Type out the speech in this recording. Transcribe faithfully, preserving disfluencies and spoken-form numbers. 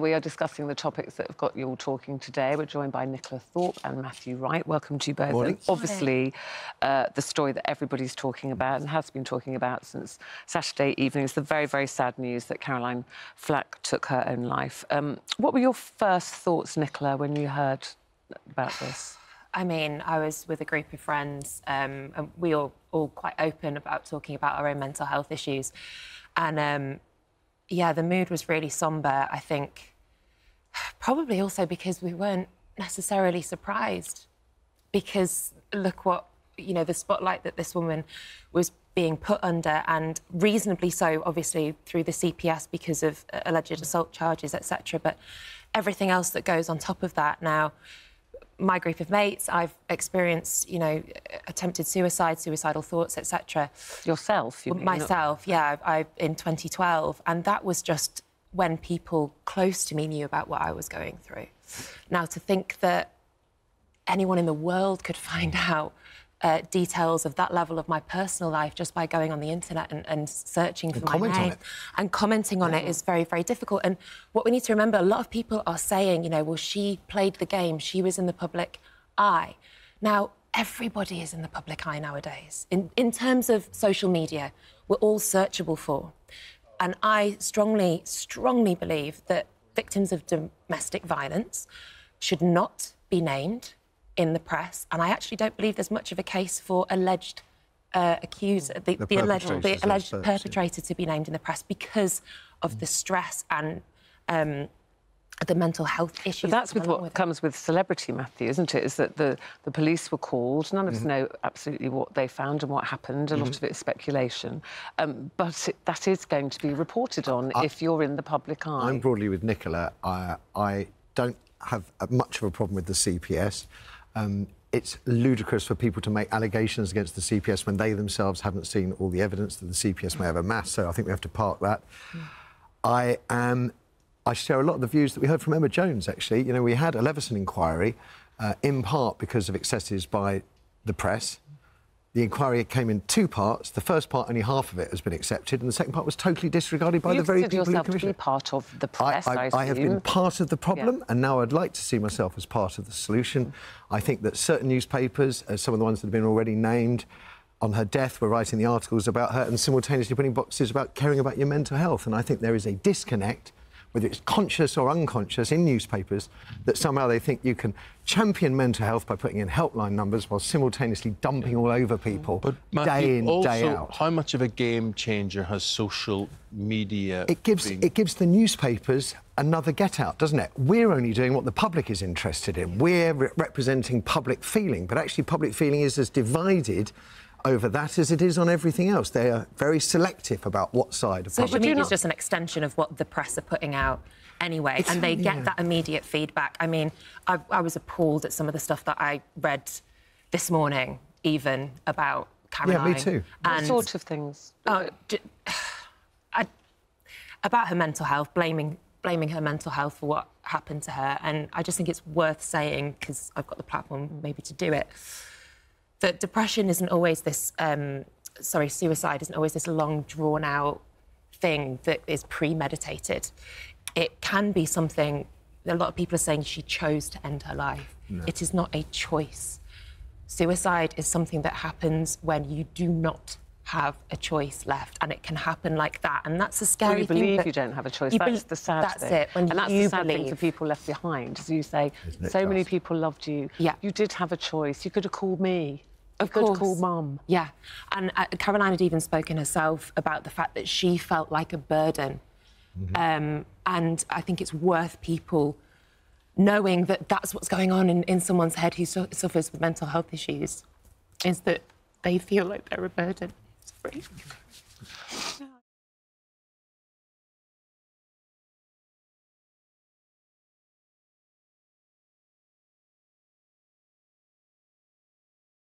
We are discussing the topics that have got you all talking today. We're joined by Nicola Thorpe and Matthew Wright. Welcome to you both. Morning. And obviously, uh, the story that everybody's talking about and has been talking about since Saturday evening is the very, very sad news that Caroline Flack took her own life. Um, what were your first thoughts, Nicola, when you heard about this? I mean, I was with a group of friends, um, and we all all quite open about talking about our own mental health issues. And, um, yeah, the mood was really sombre, I think, probably also because we weren't necessarily surprised, because look what, you know, the spotlight that this woman was being put under, and reasonably so, obviously, through the C P S because of alleged assault charges, et cetera, but everything else that goes on top of that now. My group of mates, I've experienced, you know, attempted suicide, suicidal thoughts, et cetera. Yourself? You mean? Myself, yeah, I, I, in twenty twelve. And that was just when people close to me knew about what I was going through. Now, to think that anyone in the world could find out uh, details of that level of my personal life just by going on the internet and, and searching for my name and commenting on it is very, very difficult. And what we need to remember, a lot of people are saying, you know, well, she played the game, she was in the public eye. Now, everybody is in the public eye nowadays. In, in terms of social media, we're all searchable for. And I strongly, strongly believe that victims of domestic violence should not be named in the press, and I actually don't believe there's much of a case for alleged uh, accuser, the, the, the alleged, the alleged perpetrator, yeah, to be named in the press because of mm. the stress and um, the mental health issues. But that's with what with comes it. with celebrity, Matthew, isn't it? Is that the, the police were called. None of mm-hmm. us know absolutely what they found and what happened. A mm-hmm. lot of it is speculation. Um, but it, that is going to be reported on I, if you're in the public eye. I'm broadly with Nicola. I, I don't have much of a problem with the C P S. Um, it's ludicrous for people to make allegations against the C P S when they themselves haven't seen all the evidence that the C P S may have amassed, so I think we have to park that. Mm. I am... I share a lot of the views that we heard from Emma Jones, actually. You know, we had a Leveson inquiry, uh, in part because of excesses by the press. The inquiry came in two parts. The first part, only half of it has been accepted, and the second part was totally disregarded by you the very people who commissioned it. You consider yourself to be part of the press, I, I, I, I have been part of the problem, yeah, and now I'd like to see myself as part of the solution. Mm. I think that certain newspapers, uh, some of the ones that have been already named, on her death were writing the articles about her and simultaneously putting boxes about caring about your mental health, and I think there is a disconnect, whether it's conscious or unconscious, in newspapers, that somehow they think you can champion mental health by putting in helpline numbers while simultaneously dumping all over people, but Matthew, day in, also, day out. How much of a game changer has social media it gives been? It gives the newspapers another get-out, doesn't it? We're only doing what the public is interested in. We're re representing public feeling, but actually public feeling is as divided over that as it is on everything else. They are very selective about what side of public... Social media is just an extension of what the press are putting out anyway, it's, and they yeah. get that immediate feedback. I mean, I, I was appalled at some of the stuff that I read this morning, even, about Caroline. Yeah, me too. And what sort of things? Oh, I, about her mental health, blaming, blaming her mental health for what happened to her, and I just think it's worth saying, because I've got the platform maybe to do it, that depression isn't always this, um, sorry, suicide isn't always this long, drawn-out thing that is premeditated. It can be something... A lot of people are saying she chose to end her life. No. It is not a choice. Suicide is something that happens when you do not have a choice left, and it can happen like that, and that's a scary well, you thing. You believe you don't have a choice. That's the sad that's thing. That's it. When and that's you the sad believe. thing for people left behind. As you say, so many people loved you. Yeah. You did have a choice. You could have called me. Of course. Call mum. Yeah. And uh, Caroline had even spoken herself about the fact that she felt like a burden. Mm-hmm. um, and I think it's worth people knowing that that's what's going on in, in someone's head who su suffers with mental health issues, is that they feel like they're a burden. It's crazy.